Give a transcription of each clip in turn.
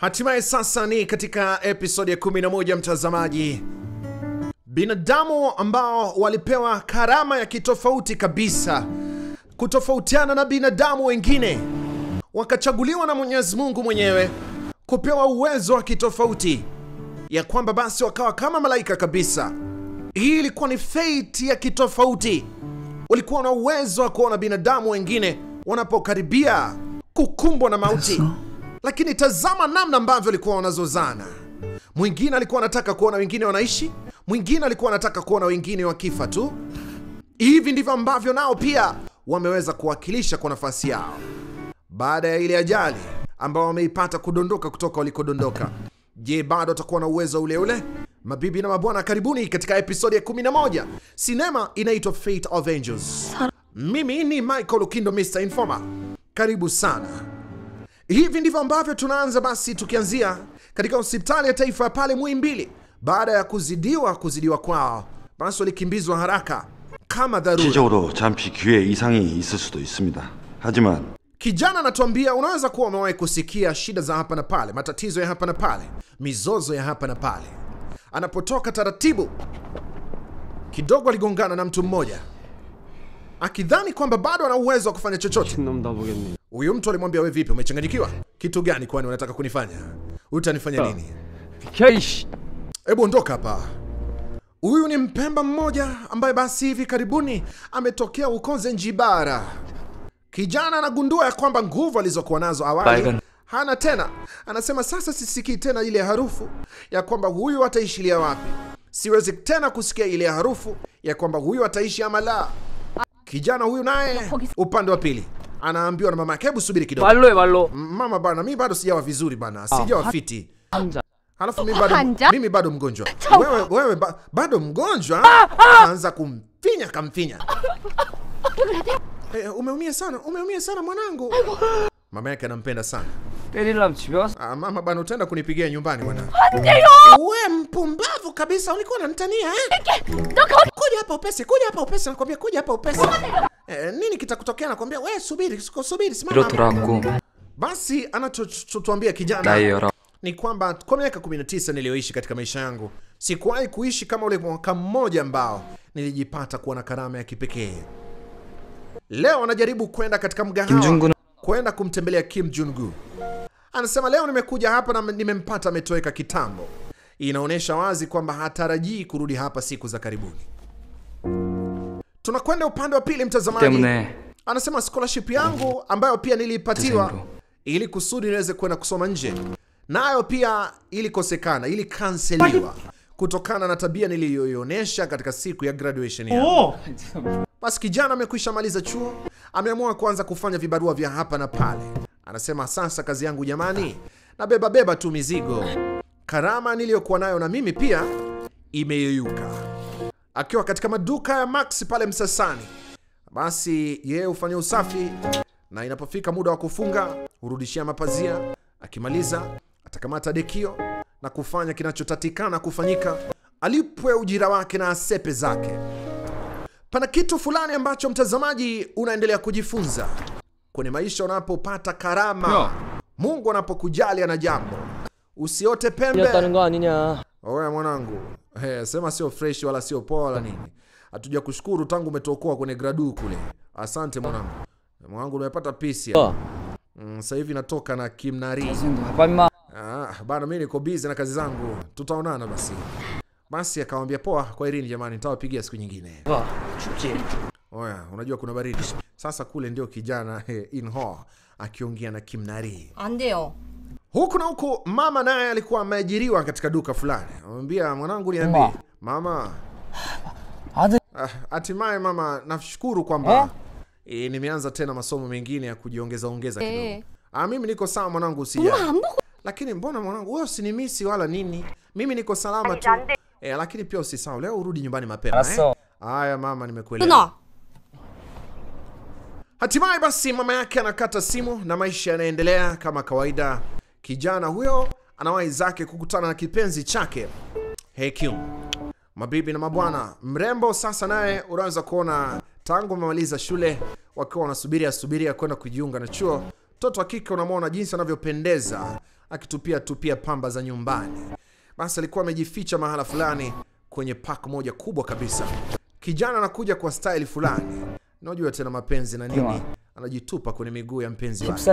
Hatimaye sasa ni katika episode ya 11 mtazamaji. Binadamu ambao walipewa karama ya kitofauti kabisa, kutofautiana na binadamu wengine, wakachaguliwa na Mwenyezi Mungu mwenyewe kupewa uwezo wa kitofauti, ya kwamba basi wakawa kama malaika kabisa. Hii ilikuwa ni fate ya kitofauti. Walikuwa na uwezo wa kuona binadamu wengine wanapokaribia kukumbwa na mauti. Lakini tazama namna ambavyo walikuwa wanazozana. Mwingine alikuwa anataka kuona wengine wanaishi, mwingine alikuwa anataka kuona wengine wakifa tu. Hivi ndivyo ambavyo nao pia wameweza kuwakilisha kwa nafasi yao. Baada ya ile ajali ambao wameipata kudondoka kutoka walikodondoka, je, bado watakuwa na uwezo ule ule? Mabibi na mabwana, karibuni katika episode ya 11. Sinema inaitwa Fate of Angels. Mimi ni Michael Lukindo, Mr. Informer. Karibu sana. Hivi ndivyo ambavyo tunaanza basi, tukianzia katika hospitali ya taifa ya pale Muhimbili. Baada ya kuzidiwa kwao, basi walikimbizwa haraka kama dharura. Kijana anatuambia unaweza kuwa umewahi kusikia shida za hapa na pale, matatizo ya hapa na pale, mizozo ya hapa na pale. Anapotoka taratibu kidogo aligongana na mtu mmoja akidhani kwamba bado ana uwezo wa kufanya chochote. Huyo mtu alimwambia, wewe vipi, umechanganyikiwa? Kitu gani kwani unataka kunifanya? Utanifanya nini? Ebu ondoka hapa. Huyu ni mpemba mmoja ambaye basi hivi karibuni ametokea uko Zanzibar. Kijana anagundua ya kwamba nguvu alizokuwa nazo awali hana tena. Anasema sasa sisikii tena ile harufu ya kwamba huyu ataishilia wapi. Siwezi tena kusikia ile harufu ya kwamba huyu ataishi ama la. Kijana huyu naye upande wa pili anaambiwa na mama yake, hebu subiri kidogo. Mama bana, mimi bado sijawa vizuri bana, sijawa fiti. Halafu mimi bado mgonjwa. Wewe bado mgonjwa? Anza kumfinya. Umeumia sana mwanangu. Mama yake anampenda sana. Mama bana, utaenda kunipigia nyumbani bwana. Wewe mpumbavu kabisa, ulikuwa unanitania eh? Kuja hapa upesi, nakwambia kuja hapa upesi. Nini kitakutokea? Nakwambia wewe subiri, simama. Basi anatuambia kijana ni kwamba kwa miaka 19 nilioishi katika maisha yangu, sikuwahi kuishi kama ule mwaka mmoja ambao nilijipata kuwa na karama ya kipekee. Leo anajaribu kwenda katika mgahawa kwenda kumtembelea Kim Jun-goo. Anasema leo nimekuja hapa na nimempata ametoweka kitambo. Inaonesha wazi kwamba hatarajii kurudi hapa siku za karibuni. Tunakwenda upande wa pili mtazamaji. Anasema scholarship yangu ambayo pia nilipatiwa ili kusudi niweze kwenda kusoma nje, nayo pia ilikosekana, ili canceliwa kutokana na tabia niliyoionyesha katika siku ya graduation yangu. Basi kijana amekwisha maliza chuo, ameamua kuanza kufanya vibarua vya hapa na pale. Anasema sasa kazi yangu jamani, na beba tu mizigo. Karama niliyokuwa nayo na mimi pia imeyeyuka. Akiwa katika maduka ya Max pale Msasani, basi yeye hufanya usafi na inapofika muda wa kufunga hurudishia mapazia. Akimaliza atakamata dekio na kufanya kinachotatikana kufanyika, alipwe ujira wake na asepe zake. Pana kitu fulani ambacho mtazamaji unaendelea kujifunza kwenye maisha unapopata karama. Mungu anapokujali ana jambo, usiote pembe. Oya mwanangu, sema sio fresh wala sio poa la nini. Hatuja kushukuru tangu umetokoa kwenye gradu kule. Asante mwanangu. Mwanangu umepata pisi. Sasa hivi natoka na Kimnari. Bana mimi niko busy na kazi zangu. Tutaonana basi. Basi akamwambia poa, kwa irini jamani, nitawapigia siku nyingine. Oya, unajua kuna baridi. Sasa kule ndio kijana Minho akiongea na Kimnari. Andeo. Huko na huko mama naye alikuwa ameajiriwa katika duka fulani. Anamwambia mwanangu niambie. Mama. Hatimaye mama, nashukuru kwamba nimeanza tena masomo mengine ya kujiongeza kidogo. Mimi niko sawa mwanangu, usijali. Lakini mbona mwanangu wewe usinimisi wala nini? Mimi niko salama tu. Lakini pia usisahau leo urudi nyumbani mapema eh. Haya mama, nimekuelewa. Hatimaye basi mama yake anakata simu na maisha yanaendelea kama kawaida. Kijana huyo anawahi zake kukutana na kipenzi chake Hae Kyung. Mabibi na mabwana, mrembo sasa naye unaweza kuona tangu amemaliza shule wakiwa wanasubiria kwenda kujiunga na chuo, Mtoto wa kike unamwona jinsi anavyopendeza akitupia pamba za nyumbani. Basi alikuwa amejificha mahala fulani kwenye park moja kubwa kabisa. Kijana anakuja kwa style fulani. Unajua tena mapenzi na nini? Anajitupa kwenye miguu ya mpenzi wake.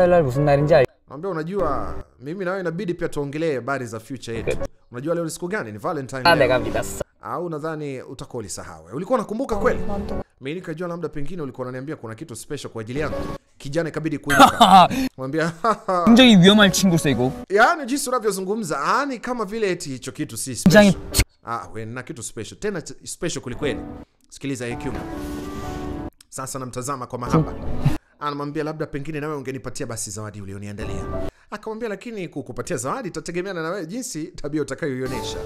Anambia unajua mimi na wewe inabidi pia tuongelee habari za future yetu. Unajua leo siku gani? Ni Valentine leo. Au nadhani utakuwa ulisahau. Ulikuwa unakumbuka kweli? Mimi nikajua labda pengine ulikuwa unaniambia kuna kitu special kwa ajili yangu. Kijana ikabidi kuinuka. Mwambia mjai vyoma chingo sego. Yaani jinsi unavyozungumza, yaani kama vile eti hicho kitu si special. Wewe na kitu special. Tena special kulikweli. Sikiliza Hae Kyung. Sasa namtazama kwa mahaba. Anamwambia labda pengine nawe ungenipatia basi zawadi ulioniandalia. Akamwambia lakini kukupatia zawadi itategemeana na wewe jinsi tabia utakayoionyesha.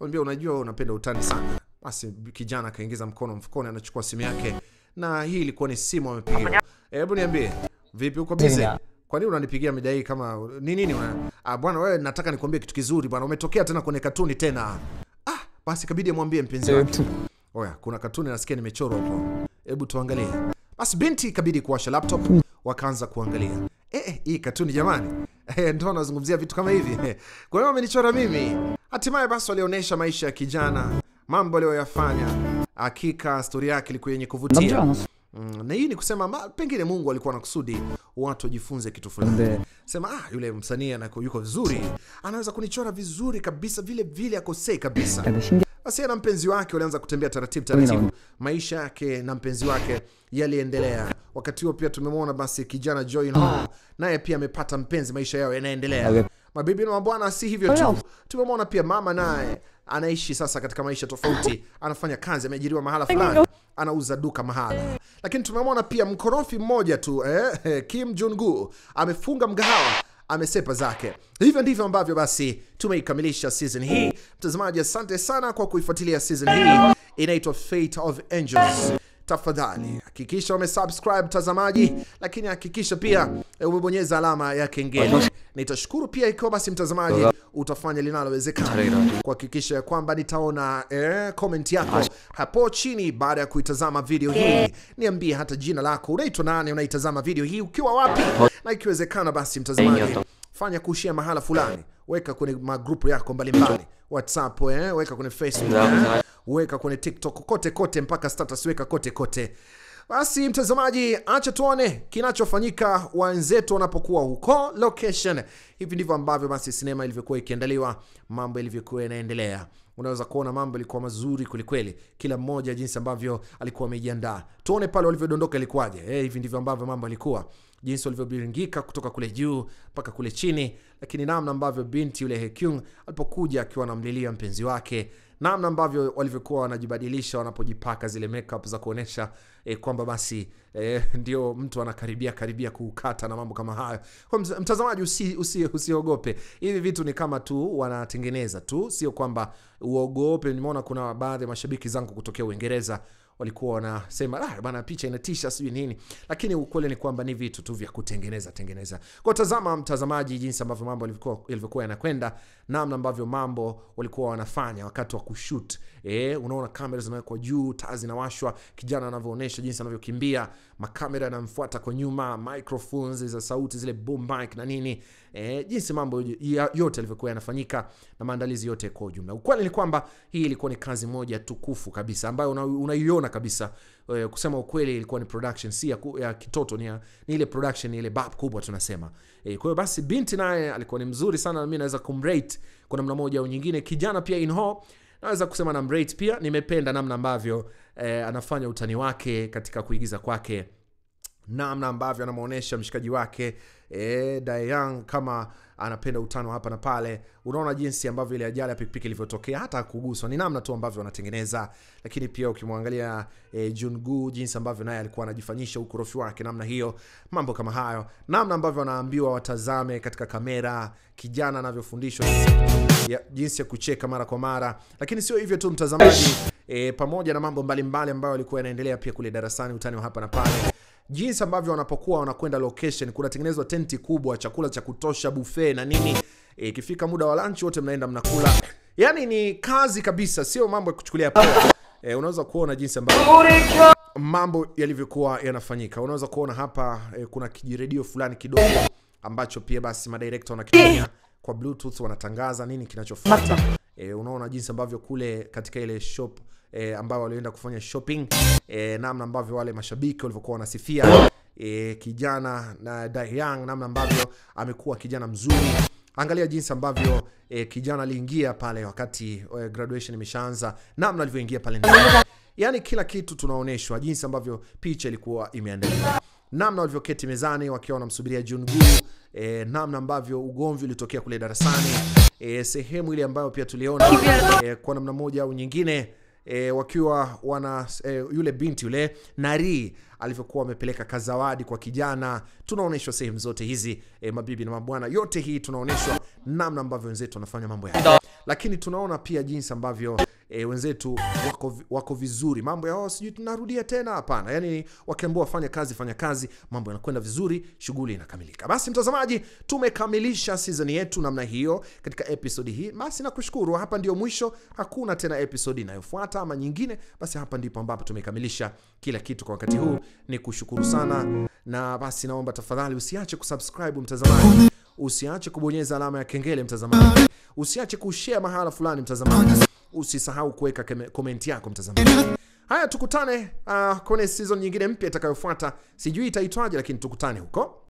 Mwambia unajua wewe unapenda utani sana. Basi kijana akaingiza mkono mfukoni anachukua simu yake. Na hii ilikuwa ni simu amepigiwa. Hebu niambie, vipi uko busy? Kwa nini unanipigia mida hii kama ni nini una? Bwana wewe nataka nikwambie kitu kizuri bwana, umetokea tena kwenye katuni tena. Basi kabidi amwambie mpenzi wake. Oya, kuna katuni nasikia nimechorwa hapo. Hebu tuangalie. Basi binti kabidi kuwasha laptop, wakaanza kuangalia. Hii katuni jamani. Ndio anazungumzia vitu kama hivi. Kwa hiyo amenichora mimi. Hatimaye basi walionyesha maisha ya kijana. Mambo aliyoyafanya, hakika historia yake ilikuwa yenye kuvutia. Na hii ni kusema pengine Mungu alikuwa na kusudi watu wajifunze kitu fulani. Sema yule msanii yuko vizuri, anaweza kunichora vizuri kabisa vile vile akosei kabisa. Basi na mpenzi wake walianza kutembea taratibu. Maisha yake na mpenzi wake yaliendelea. Wakati huo pia tumemwona basi kijana Joy Noel, naye pia amepata mpenzi, maisha yao yanaendelea. Mabibi na mabwana si hivyo tu. Tumemwona pia mama naye anaishi sasa katika maisha tofauti, anafanya kazi, ameajiriwa mahala fulani, anauza duka mahala. Lakini tumemwona pia mkorofi mmoja tu, Kim Jun-goo, amefunga mgahawa, amesepa zake. Hivyo ndivyo ambavyo basi tumeikamilisha season hii. Mtazamaji asante sana kwa kuifuatilia season hii. Inaitwa Fate of Angels. Tafadhali hakikisha umesubscribe mtazamaji, lakini hakikisha pia umebonyeza alama ya kengele. Nitashukuru pia ikiwa basi mtazamaji utafanya linalowezekana kuhakikisha kwamba nitaona comment yako hapo chini baada ya kuitazama video hii. Niambie hata jina lako, unaitwa nani, unaitazama video hii ukiwa wapi, na ikiwezekana basi mtazamaji fanya kushare mahala fulani, weka kwenye magrupu yako mbalimbali, WhatsApp, weka kwenye Facebook, weka kwenye TikTok, kote mpaka status weka kote. Basi mtazamaji acha tuone kinachofanyika wenzetu wanapokuwa huko location. Hivi ndivyo ambavyo basi sinema ilivyokuwa ikiandaliwa, mambo ilivyokuwa yanaendelea. Unaweza kuona mambo ilikuwa mazuri kulikweli, kila mmoja jinsi ambavyo alikuwa amejiandaa. Tuone pale walivyodondoka ilikuwaje. Hivi ndivyo ambavyo mambo ilikuwa, jinsi walivyobiringika kutoka kule juu mpaka kule chini. Lakini namna ambavyo binti yule Hae Kyung alipokuja akiwa anamlilia mpenzi wake, namna ambavyo walivyokuwa wanajibadilisha wanapojipaka zile makeup za kuonesha kwamba basi ndio mtu anakaribia kukata na mambo kama hayo. Kwa mtazamaji usiogope. Hivi vitu ni kama tu wanatengeneza tu, sio kwamba uogope. Nimeona kuna baadhi ya mashabiki zangu kutokea Uingereza walikuwa wanasema bana picha inatisha sijui nini, lakini ukweli ni kwamba ni vitu tu vya kutengeneza. Kwa tazama mtazamaji jinsi ambavyo mambo yalivyokuwa yanakwenda, namna ambavyo mambo walikuwa wanafanya wakati wa kushoot. Unaona kamera zinawekwa juu, taa zinawashwa, kijana anavyoonyesha jinsi anavyokimbia, makamera yanamfuata kwa nyuma, microphones za sauti zile boom mic na nini, jinsi mambo yote yalivyokuwa yanafanyika na maandalizi yote kwa jumla. Ukweli ni kwamba hii ilikuwa ni kazi moja tukufu kabisa ambayo unaiona kabisa. Kusema ukweli ilikuwa ni production si ya kitoto, ni ile production ile bab kubwa tunasema. Kwa hiyo basi binti naye alikuwa ni mzuri sana, na mimi naweza kumrate kwa namna moja au nyingine. Kijana pia Minho naweza kusema na mrate pia, nimependa namna ambavyo anafanya utani wake katika kuigiza kwake, namna ambavyo anamuonesha mshikaji wake Dae-young kama anapenda utano hapa na pale. Unaona jinsi ambavyo ile ajali ya pikipiki ilivyotokea, hata kuguswa ni namna tu ambavyo wanatengeneza. Lakini pia ukimwangalia Jun-goo jinsi ambavyo naye alikuwa anajifanyisha ukorofi wake namna hiyo, mambo kama hayo, namna ambavyo anaambiwa watazame katika kamera, kijana anavyofundishwa jinsi ya kucheka mara kwa mara. Lakini sio hivyo tu mtazamaji, pamoja na mambo mbalimbali ambayo walikuwa yanaendelea pia kule darasani, utani wa hapa na pale, jinsi ambavyo wanapokuwa wanakwenda location, kunatengenezwa tenti kubwa, chakula cha kutosha, buffet na nini. Ikifika muda wa lunch wote mnaenda mnakula. Yaani ni kazi kabisa, sio mambo ya kuchukulia poa. Unaweza kuona jinsi ambavyo mambo yalivyokuwa yanafanyika. Unaweza kuona hapa kuna kijiredio fulani kidogo ambacho pia basi madirector wanakitumia kwa Bluetooth wanatangaza nini kinachofuata. Unaona jinsi ambavyo kule katika ile shop ambao walienda kufanya shopping, namna ambavyo wale mashabiki walivyokuwa wanasifia kijana na Dae-young, namna ambavyo amekuwa kijana mzuri. Angalia jinsi ambavyo kijana aliingia pale wakati graduation imeshaanza, namna alivyoingia pale ndani. Yaani kila kitu tunaoneshwa, jinsi ambavyo picha ilikuwa imeandaliwa, namna walivyoketi mezani wakiwa wanamsubiria Jun-goo, namna ambavyo ugomvi ulitokea kule darasani, sehemu ile ambayo pia tuliona kwa namna moja au nyingine wakiwa wana yule binti yule Nari alivyokuwa amepeleka kazawadi kwa kijana. Tunaoneshwa sehemu zote hizi, mabibi na mabwana, yote hii tunaoneshwa namna ambavyo wenzetu wanafanya mambo yao. Lakini tunaona pia jinsi ambavyo wenzetu wako vizuri, mambo yao sijui tunarudia tena, hapana. Yaani wakiambiwa wafanye kazi, fanya kazi, mambo yanakwenda vizuri, shughuli inakamilika. Basi mtazamaji, tumekamilisha season yetu namna hiyo katika episode hii. Basi nakushukuru, hapa ndio mwisho, hakuna tena episode inayofuata ama nyingine. Basi hapa ndipo ambapo tumekamilisha kila kitu kwa wakati huu. Ni kushukuru sana, na basi naomba tafadhali usiache kusubscribe mtazamaji, usiache kubonyeza alama ya kengele mtazamaji, usiache kushare mahala fulani mtazamaji, usisahau kuweka comment yako mtazamaji. Haya, tukutane kwenye season nyingine mpya itakayofuata. Sijui itaitwaje, lakini tukutane huko.